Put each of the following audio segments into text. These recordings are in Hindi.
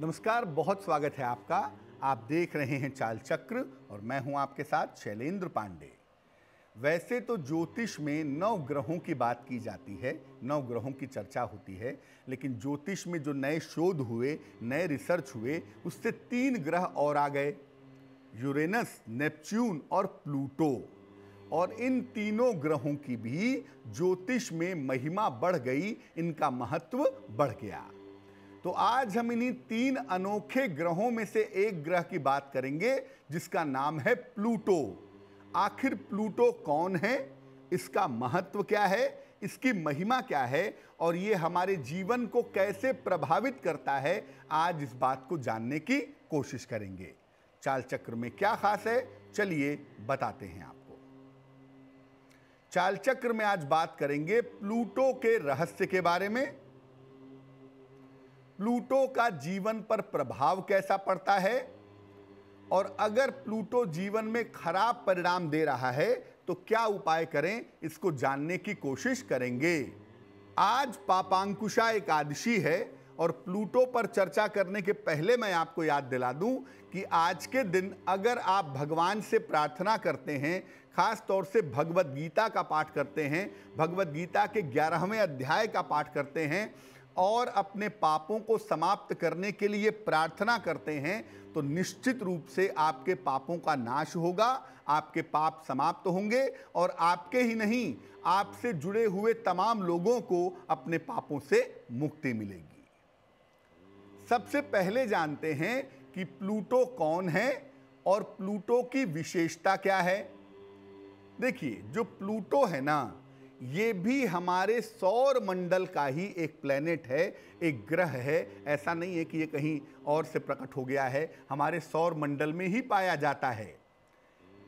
नमस्कार, बहुत स्वागत है आपका। आप देख रहे हैं चालचक्र और मैं हूं आपके साथ शैलेंद्र पांडे। वैसे तो ज्योतिष में नौ ग्रहों की बात की जाती है, नौ ग्रहों की चर्चा होती है, लेकिन ज्योतिष में जो नए शोध हुए, नए रिसर्च हुए, उससे तीन ग्रह और आ गए, यूरेनस, नेप्च्यून और प्लूटो। और इन तीनों ग्रहों की भी ज्योतिष में महिमा बढ़ गई, इनका महत्व बढ़ गया। तो आज हम इन्हीं तीन अनोखे ग्रहों में से एक ग्रह की बात करेंगे जिसका नाम है प्लूटो। आखिर प्लूटो कौन है, इसका महत्व क्या है, इसकी महिमा क्या है और ये हमारे जीवन को कैसे प्रभावित करता है, आज इस बात को जानने की कोशिश करेंगे। चालचक्र में क्या खास है, चलिए बताते हैं आपको। चालचक्र में आज बात करेंगे प्लूटो के रहस्य के बारे में, प्लूटो का जीवन पर प्रभाव कैसा पड़ता है और अगर प्लूटो जीवन में खराब परिणाम दे रहा है तो क्या उपाय करें, इसको जानने की कोशिश करेंगे। आज पापांकुशा एकादशी है और प्लूटो पर चर्चा करने के पहले मैं आपको याद दिला दूं कि आज के दिन अगर आप भगवान से प्रार्थना करते हैं, खास तौर से भगवत गीता का पाठ करते हैं, भगवत गीता के 11वें अध्याय का पाठ करते हैं और अपने पापों को समाप्त करने के लिए प्रार्थना करते हैं, तो निश्चित रूप से आपके पापों का नाश होगा, आपके पाप समाप्त होंगे और आपके ही नहीं, आपसे जुड़े हुए तमाम लोगों को अपने पापों से मुक्ति मिलेगी। सबसे पहले जानते हैं कि प्लूटो कौन है और प्लूटो की विशेषता क्या है। देखिए, जो प्लूटो है ना, ये भी हमारे सौर मंडल का ही एक प्लेनेट है, एक ग्रह है। ऐसा नहीं है कि ये कहीं और से प्रकट हो गया है, हमारे सौर मंडल में ही पाया जाता है।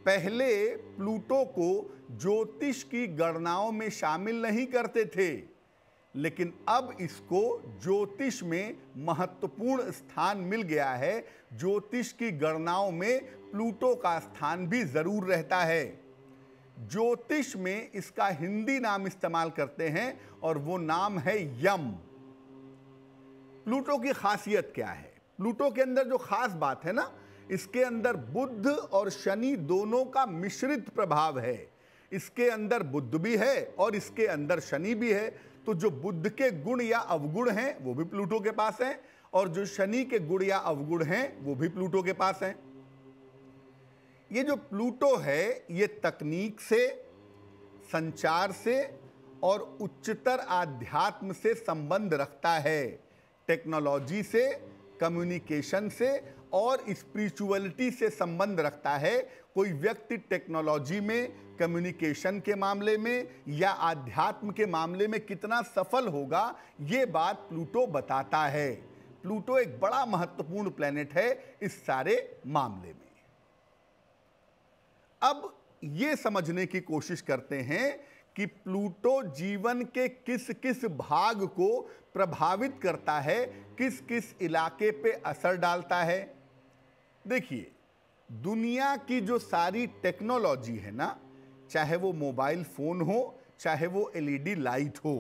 पहले प्लूटो को ज्योतिष की गणनाओं में शामिल नहीं करते थे, लेकिन अब इसको ज्योतिष में महत्वपूर्ण स्थान मिल गया है। ज्योतिष की गणनाओं में प्लूटो का स्थान भी ज़रूर रहता है। ज्योतिष में इसका हिंदी नाम इस्तेमाल करते हैं और वो नाम है यम। प्लूटो की खासियत क्या है, प्लूटो के अंदर जो खास बात है ना, इसके अंदर बुध और शनि दोनों का मिश्रित प्रभाव है। इसके अंदर बुध भी है और इसके अंदर शनि भी है। तो जो बुध के गुण या अवगुण हैं वो भी प्लूटो के पास हैं और जो शनि के गुण या अवगुण हैं वो भी प्लूटो के पास हैं। ये जो प्लूटो है, ये तकनीक से, संचार से और उच्चतर आध्यात्म से संबंध रखता है, टेक्नोलॉजी से, कम्युनिकेशन से और स्पिरिचुअलिटी से संबंध रखता है। कोई व्यक्ति टेक्नोलॉजी में, कम्युनिकेशन के मामले में या आध्यात्म के मामले में कितना सफल होगा, ये बात प्लूटो बताता है। प्लूटो एक बड़ा महत्वपूर्ण प्लेनेट है इस सारे मामले में। अब ये समझने की कोशिश करते हैं कि प्लूटो जीवन के किस किस भाग को प्रभावित करता है, किस किस इलाके पे असर डालता है। देखिए, दुनिया की जो सारी टेक्नोलॉजी है ना, चाहे वो मोबाइल फ़ोन हो, चाहे वो एलईडी लाइट हो,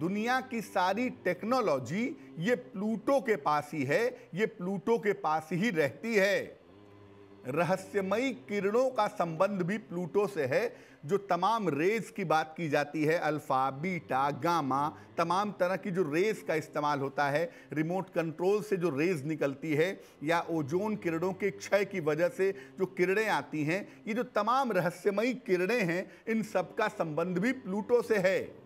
दुनिया की सारी टेक्नोलॉजी ये प्लूटो के पास ही है, ये प्लूटो के पास ही रहती है। रहस्यमयी किरणों का संबंध भी प्लूटो से है। जो तमाम रेज की बात की जाती है, अल्फा, बीटा, गामा, तमाम तरह की जो रेज का इस्तेमाल होता है, रिमोट कंट्रोल से जो रेज निकलती है या ओजोन किरणों के क्षय की वजह से जो किरणें आती हैं, ये जो तमाम रहस्यमयी किरणें हैं, इन सब का संबंध भी प्लूटो से है।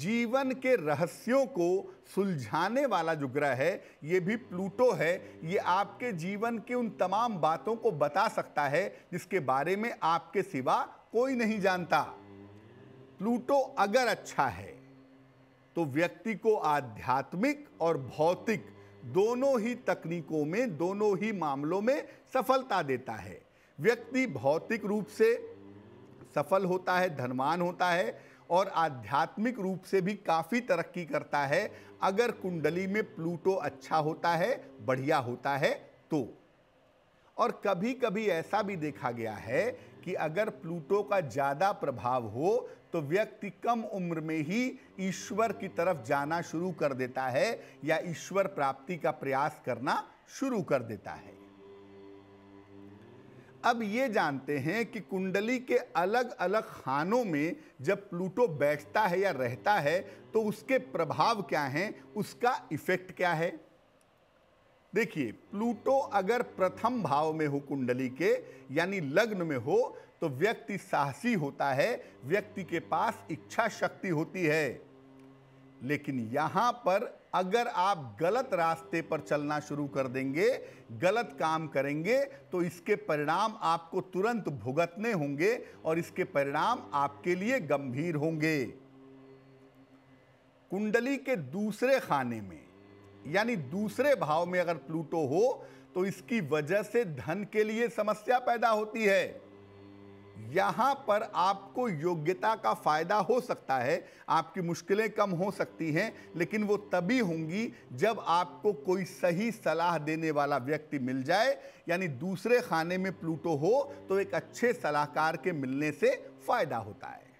जीवन के रहस्यों को सुलझाने वाला जो ग्रह है, ये भी प्लूटो है। ये आपके जीवन की उन तमाम बातों को बता सकता है जिसके बारे में आपके सिवा कोई नहीं जानता। प्लूटो अगर अच्छा है तो व्यक्ति को आध्यात्मिक और भौतिक दोनों ही तकनीकों में, दोनों ही मामलों में सफलता देता है। व्यक्ति भौतिक रूप से सफल होता है, धनवान होता है और आध्यात्मिक रूप से भी काफ़ी तरक्की करता है अगर कुंडली में प्लूटो अच्छा होता है, बढ़िया होता है तो। और कभी कभी ऐसा भी देखा गया है कि अगर प्लूटो का ज़्यादा प्रभाव हो तो व्यक्ति कम उम्र में ही ईश्वर की तरफ जाना शुरू कर देता है या ईश्वर प्राप्ति का प्रयास करना शुरू कर देता है। अब ये जानते हैं कि कुंडली के अलग अलग खानों में जब प्लूटो बैठता है या रहता है तो उसके प्रभाव क्या हैं, उसका इफेक्ट क्या है। देखिए, प्लूटो अगर प्रथम भाव में हो कुंडली के यानी लग्न में हो तो व्यक्ति साहसी होता है, व्यक्ति के पास इच्छा शक्ति होती है। लेकिन यहाँ पर अगर आप गलत रास्ते पर चलना शुरू कर देंगे, गलत काम करेंगे तो इसके परिणाम आपको तुरंत भुगतने होंगे और इसके परिणाम आपके लिए गंभीर होंगे। कुंडली के दूसरे खाने में यानी दूसरे भाव में अगर प्लूटो हो तो इसकी वजह से धन के लिए समस्या पैदा होती है। यहाँ पर आपको योग्यता का फायदा हो सकता है, आपकी मुश्किलें कम हो सकती हैं, लेकिन वो तभी होंगी जब आपको कोई सही सलाह देने वाला व्यक्ति मिल जाए। यानी दूसरे खाने में प्लूटो हो तो एक अच्छे सलाहकार के मिलने से फायदा होता है।